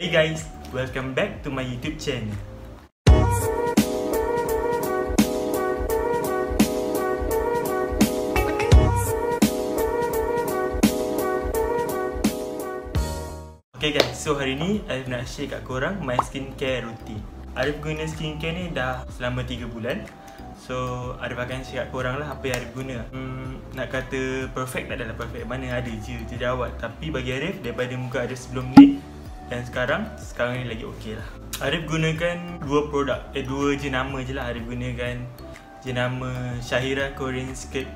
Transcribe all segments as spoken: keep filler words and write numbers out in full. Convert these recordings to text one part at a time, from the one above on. Hey guys, welcome back to my YouTube channel. Oke okay guys, so hari ini Arif nak share kat korang my skincare routine. Arif guna skincare ni dah selama tiga bulan. So, Arif akan share kat korang lah apa yang Arif guna. hmm, Nak kata perfect tak adalah perfect, mana ada je kerja awal. Tapi bagi Arif, daripada muka ada sebelum ni dan sekarang, sekarang ni lagi okey lah. Arif gunakan dua produk, eh dua je nama je lah. Arif gunakan je nama Shahira Korean Secret.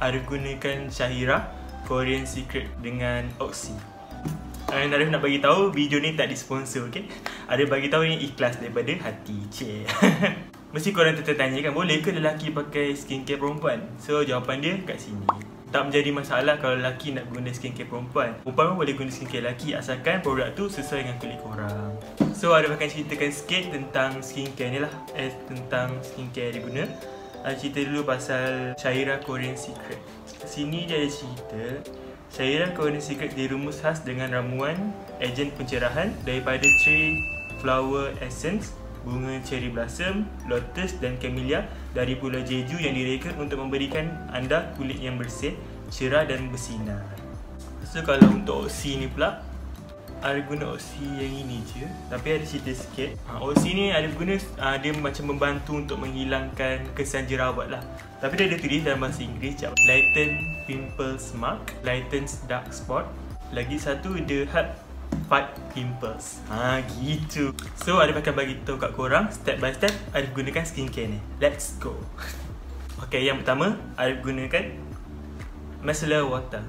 Arif gunakan Shahira Korean Secret dengan Oxy. Dan Arif nak bagi tahu video ni tak disponsor, okey? Arif bagi tahu ni ikhlas daripada hati. Cik. Mesti korang tertanya kan, boleh ke lelaki pakai skincare perempuan? So jawapan dia kat sini. Tak menjadi masalah kalau lelaki nak guna skincare perempuan. Perempuan pun boleh guna skincare lelaki asalkan produk tu sesuai dengan kulit korang. So, Arif akan ceritakan sikit tentang skincare ni lah. Eh, tentang skincare dia guna. Arif cerita dulu pasal Shahira Korean Secret. Sini dia ada cerita Shahira Korean Secret dirumus khas dengan ramuan ejen pencerahan daripada tree flower essence, bunga cherry blossom, lotus dan camellia dari Pulau Jeju yang direka untuk memberikan anda kulit yang bersih, cerah dan bersinar. So kalau untuk Oxy ni pula, Arif guna Oxy yang ini je, tapi ada cerita sikit. ha, Oxy ni Arif guna, ha, dia macam membantu untuk menghilangkan kesan jerawat lah. Tapi dia ada tulis dalam bahasa Inggeris, jap. Lighten pimples mark, lightens dark spot. Lagi satu dia help fight pimples. Ha, gitu. So, Arif akan bagi tahu kat korang step by step Arif gunakan skincare ni. Let's go. Okay, yang pertama Arif gunakan micellar water.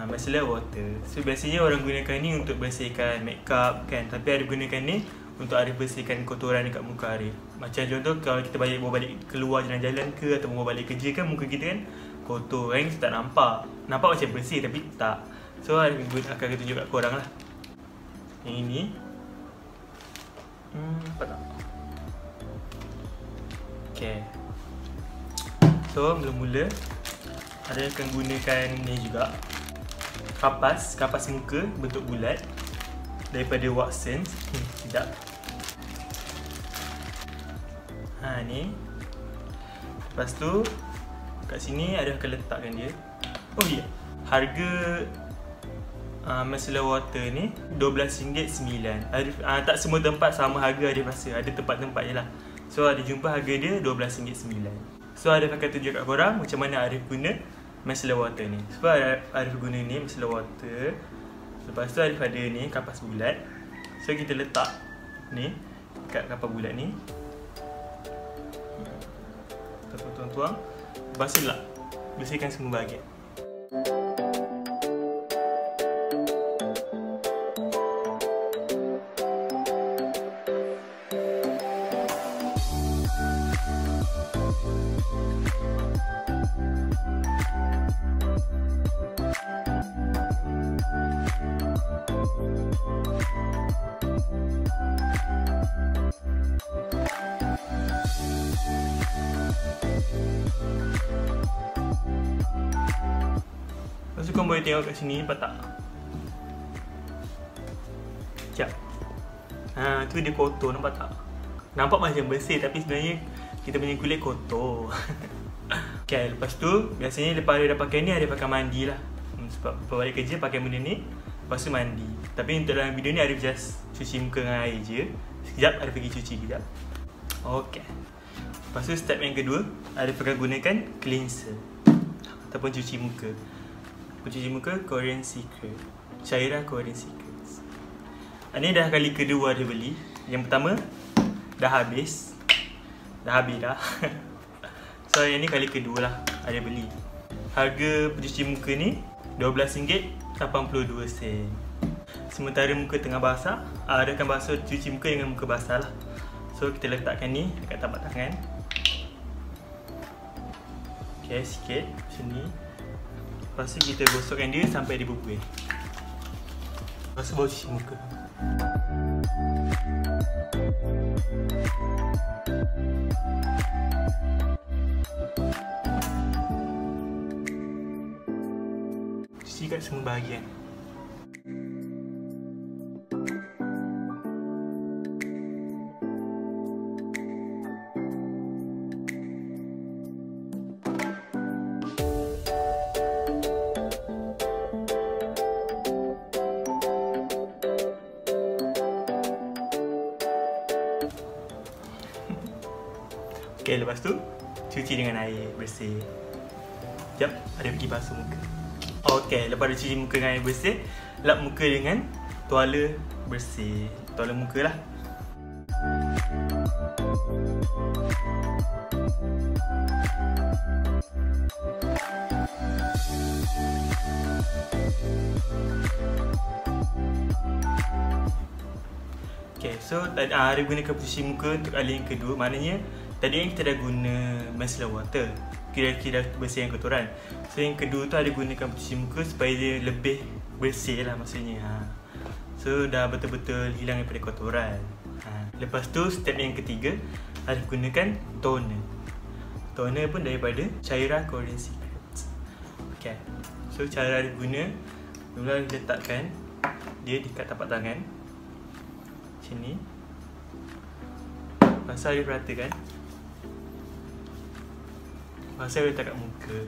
Ha, micellar water. So, biasanya orang gunakan ni untuk bersihkan makeup kan. Tapi Arif gunakan ni untuk Arif bersihkan kotoran dekat muka Arif. Macam contoh kalau kita balik bawa balik keluar jalan-jalan ke atau bawa balik kerja kan, muka kita kan kotor kan, kita tak nampak. Nampak macam bersih tapi tak. So, Arif akan tunjuk kat korang lah. Yang ini hmm, nampak tak? Okay. So, mula-mula Arif akan gunakan ni juga, kapas, kapas muka bentuk bulat daripada Watsons. Hmm, tidak. Ha, ni. Lepas tu kat sini Arif akan letakkan dia. Oh ya, yeah. Harga Uh, micellar water ni dua belas ringgit sembilan sen. Arif, uh, tak semua tempat sama harga Arif rasa. Ada tempat-tempat je lah. So ada jumpa harga dia dua belas ringgit sembilan sen. So Arif akan tunjuk kat korang macam mana Arif guna micellar water ni. Sebab Arif, Arif guna ni micellar water. Lepas tu Arif ada ni kapas bulat. So kita letak ni kat kapas bulat ni. Kita potong-tuang. Lepas tu lah bersihkan semua bahagian. Lepas tu korang boleh tengok kat sini, nampak tak? Sekejap. Haa, tu dia kotor, nampak tak? Nampak macam bersih tapi sebenarnya kita punya kulit kotor. Okay, lepas tu biasanya lepas dia dah pakai ni, dia pakai mandi lah. Sebab balik kerja pakai benda ni, lepas tu mandi. Tapi untuk dalam video ni Arif just cuci muka dengan air je. Sekejap Arif pergi cuci sekejap. Okay. Lepas tu step yang kedua, Arif akan gunakan cleanser ataupun cuci muka. Cuci muka Korean Secret, Shahira Korean Secret. Ini dah kali kedua dia beli. Yang pertama dah habis. Dah habis dah. So yang ni kali kedua lah ada beli. Harga pencuci muka ni dua belas ringgit lapan puluh dua sen. Sementara muka tengah basah, Arif akan basuh cuci muka dengan muka basah lah. So kita letakkan ni dekat tapak tangan. Okay, sikit sini. Lepas tu kita gosokkan dia sampai dia berbuih. Lepas tu baru cuci muka. Cuci kat semua bahagian. Okay, lepas tu cuci dengan air bersih. Jap, ada pergi basuh muka. Okay, lepas tu cuci muka dengan air bersih, lap muka dengan tuala bersih. Tuala muka lah. Okay, so tadi Hari gunakan pencuci muka untuk kali yang kedua. Maknanya tadi yang kita dah guna micellar water, kira-kira bersihkan kotoran. So yang kedua tu ada gunakan pencuci muka supaya dia lebih bersih lah maksudnya. ha. So dah betul-betul hilang daripada kotoran. ha. Lepas tu step yang ketiga, Hari gunakan toner. Toner pun daripada Shahira Korean Secret. Okay, so cara Hari guna, mula letakkan dia dekat tapak tangan sini. Pasal dia rata kan. Pasal dia letak kat muka.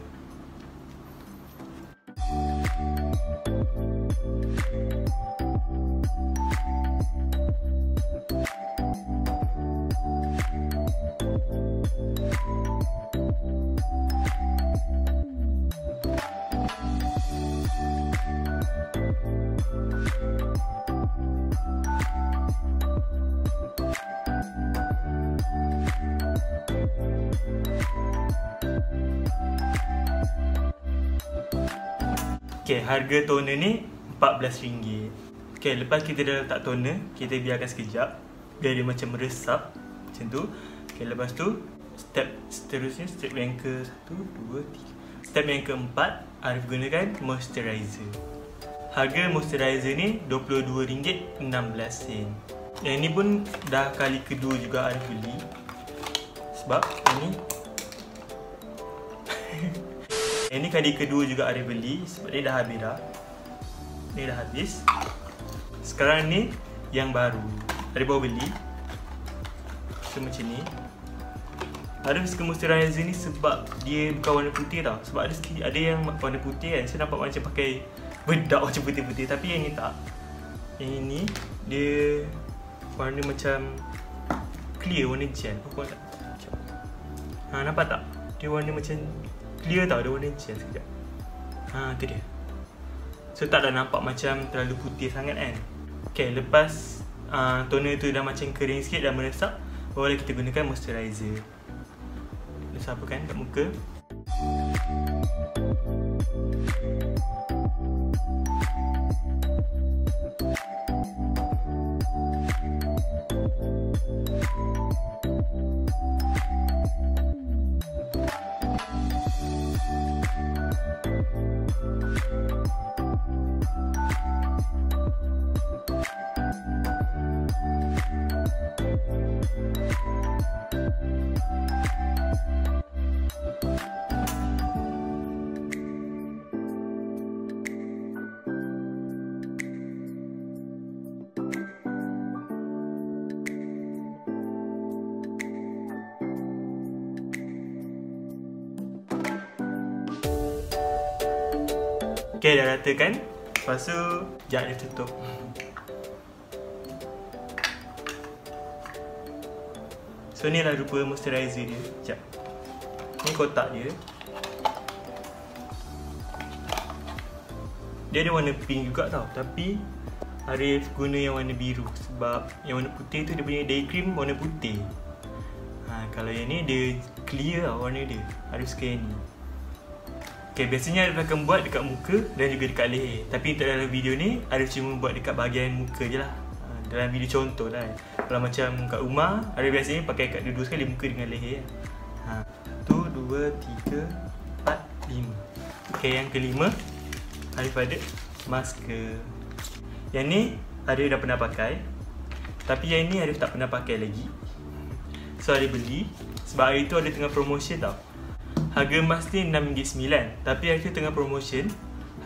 Okay, harga toner ni empat belas ringgit. Okay, lepas kita dah letak toner, kita biarkan sekejap biar dia macam meresap macam tu. Okay, lepas tu step seterusnya, step yang ke satu, dua, tiga. Step yang keempat, Arif gunakan moisturizer. Harga moisturizer ni dua puluh dua ringgit enam belas sen. Yang ni pun dah kali kedua juga Arif beli. Sebab ini yang ni kali kedua juga Arif beli sebab dia dah habis dah. Dia dah habis. Sekarang ni yang baru Arif baru beli. So macam ni. Arif suka moisturizer ni sebab dia bukan warna putih tau. Sebab ada ada yang warna putih kan, saya nampak macam pakai bedak macam putih-putih. Tapi yang ni tak. Yang ini dia warna macam clear, warna gel. Kau tak? Ha, nampak tak? Dia warna macam clear tau, dia warna gel sekejap. Haa, tu dia. So tak dah nampak macam terlalu putih sangat kan. Okay, lepas uh, toner tu dah macam kering sikit, dah meresap, baru kita gunakan moisturizer. Resapakan kat muka. Okay, dah rata kan? Lepas tu, sekejap dia tutup. So ni lah rupa moisturizer dia. Sekejap, ni kotak dia. Dia ada warna pink juga tau, tapi Arif guna yang warna biru sebab yang warna putih tu dia punya day cream warna putih. ha, Kalau yang ni dia clear lah warna dia. Arif suka yang ni. Okay, biasanya Arif akan buat dekat muka dan juga dekat leher. Tapi untuk dalam video ni, Arif cuma buat dekat bahagian muka je lah. Dalam video contoh lah. Kalau macam kat rumah, Arif biasanya pakai kat dua-dua sekali muka dengan leher. ha. Tu, dua, tiga, empat, lima. Okay, yang kelima, Arif ada masker. Yang ni, Arif dah pernah pakai. Tapi yang ni Arif tak pernah pakai lagi. So, Arif beli. Sebab hari tu ada tengah promosi tau. Harga mask ni enam ringgit sembilan sen, tapi hari tu tengah promotion,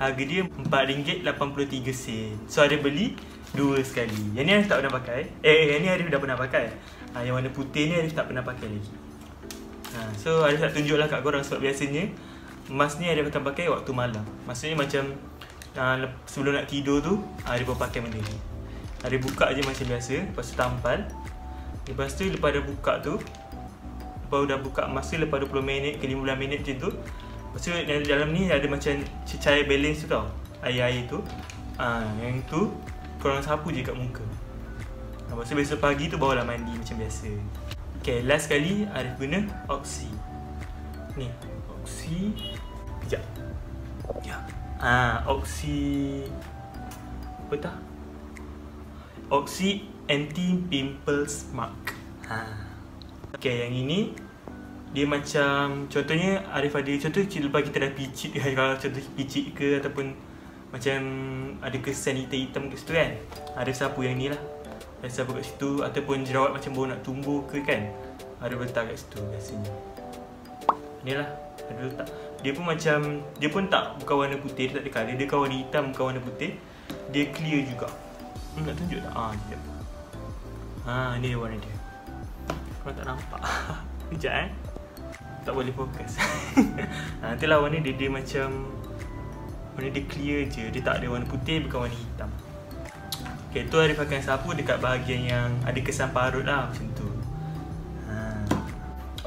harga dia empat ringgit lapan puluh tiga sen. So Arif beli dua sekali. Yang ni Arif tak pernah pakai. Eh, yang ni Arif dah pernah pakai. ha, Yang warna putih ni Arif tak pernah pakai lagi. ha, So Arif tak tunjuk lah kat korang sebab biasanya mask ni Arif akan pakai waktu malam. Maksudnya macam ha, sebelum nak tidur tu Arif pun pakai benda ni. Arif buka je macam biasa, lepas tu tampal. Lepas tu lepas dah buka tu kau dah buka masa lepas dua puluh minit ke lima belas minit macam tu. Lepas tu dalam ni ada macam cecair balance tu tau, air-air tu. Ah, ha, yang tu korang sapu je kat muka. Lepas tu besok pagi tu barulah mandi macam biasa. Okay, last kali Arif guna Oxy. Ni, Oxy. Kejap. Ya. Ah, ha, Oxy. Apa tah? Oxy Anti Pimples Mark. Ha. Okay, yang ini dia macam contohnya Arif ada contoh lepas kita dah picit, kalau contoh picit ke ataupun macam ada kesan hitam-hitam kat situ kan, Arif sapu yang ni lah. Arif sapu kat situ, ataupun jerawat macam baru nak tumbuh ke kan, Arif letak kat situ biasanya. Ni lah Arif letak. Dia pun macam, dia pun tak bukan warna putih, dia tak ada colour. Dia bukan warna hitam, bukan warna putih. Dia clear juga. Hmm, nak tunjuk tak? Haa, sekejap. Haa, ni warna dia. Korang tak nampak. Sekejap eh, tak boleh fokus. Ha, itulah warna dia, dia macam warna dia clear je. Dia tak ada warna putih, bukan warna hitam. Okay, tu Arif akan sapu dekat bahagian yang ada kesan parut lah, macam tu. Ha.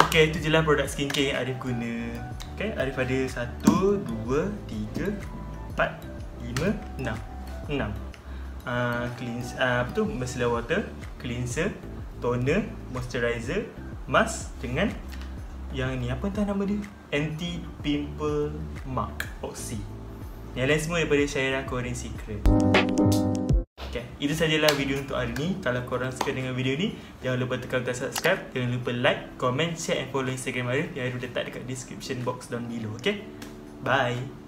Okay, tu je lah produk skincare yang Arif guna. Okay, Arif ada satu, dua, tiga, empat, lima, enam. enam. Uh, cleanse, uh, apa tu? Micellar water, cleanser, toner, moisturizer, mask dengan yang ni, apa entah nama dia? Anti Pimple Mark Oxy. Yang lain semua daripada Shahira Korean Secret. Okay, itu sajalah video untuk hari ni. Kalau korang suka dengan video ni, jangan lupa tekan butang subscribe. Jangan lupa like, comment, share and follow Instagram Arif yang Arif letak dekat description box down below. Okay, bye.